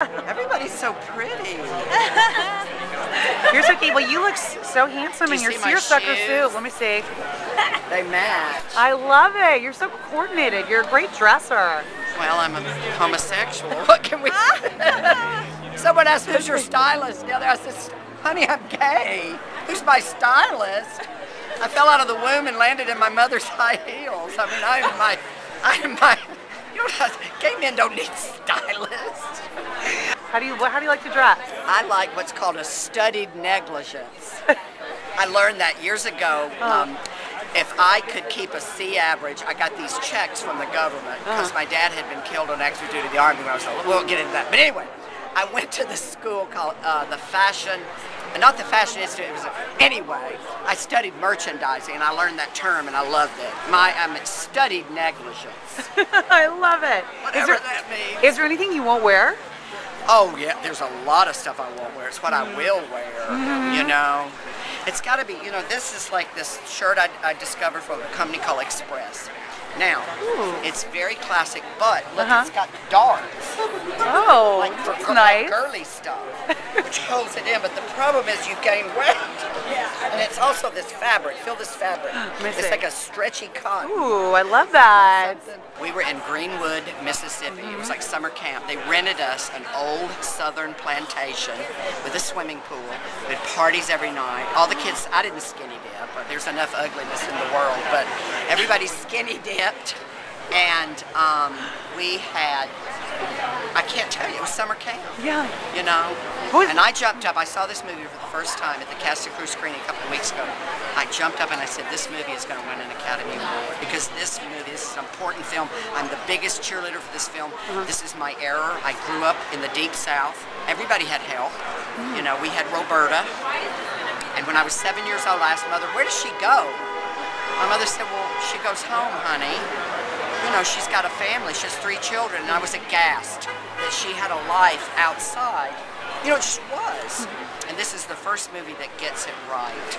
Everybody's so pretty. You're so cute. Well, you look so handsome in your seersucker suit. Let me see. They match. I love it. You're so coordinated. You're a great dresser. Well, I'm a homosexual. What can we do? Someone asked, who's your stylist? The other, I said, honey, I'm gay. Who's my stylist? I fell out of the womb and landed in my mother's high heels. I mean, you know, gay men don't need stylists. How do you like to dress? I like what's called a studied negligence. I learned that years ago. If I could keep a C average, I got these checks from the government because my dad had been killed on active duty in the Army when I was little. We won't get into that. But anyway, I went to this school called not the Fashion Institute. Anyway, I studied merchandising, and I learned that term, and I loved it. I studied negligence. I love it. Whatever that means. Is there anything you won't wear? Oh, yeah, there's a lot of stuff I won't wear. It's what I will wear, you know. It's got to be, you know, this is like this shirt I discovered from a company called Express. Now, it's very classic, but look, it's got darts. Oh, like that's nice. Girly stuff, which holds it in, but the problem is you gain weight. Yeah. And it's also this fabric. Feel this fabric. It's like a stretchy cotton. Ooh, I love that. We were in Greenwood, Mississippi. It was like summer camp. They rented us an old southern plantation with a swimming pool. We had parties every night. All the kids, I didn't skinny dip, but there's enough ugliness in the world, but everybody skinny dipped, and we had, I can't tell you, it was summer camp. Yeah. You know? And I jumped up. I saw this movie for the first time at the Casa Cruz screening a couple of weeks ago. I jumped up and I said, this movie is going to win an Academy Award because this movie, this is an important film. I'm the biggest cheerleader for this film. This is my error. I grew up in the deep south. Everybody had help. You know, we had Roberta. And when I was 7 years old, I asked my mother, where does she go? My mother said, well, she goes home, honey. You know, she's got a family, she has 3 children, and I was aghast that she had a life outside. You know, it just was. And this is the first movie that gets it right.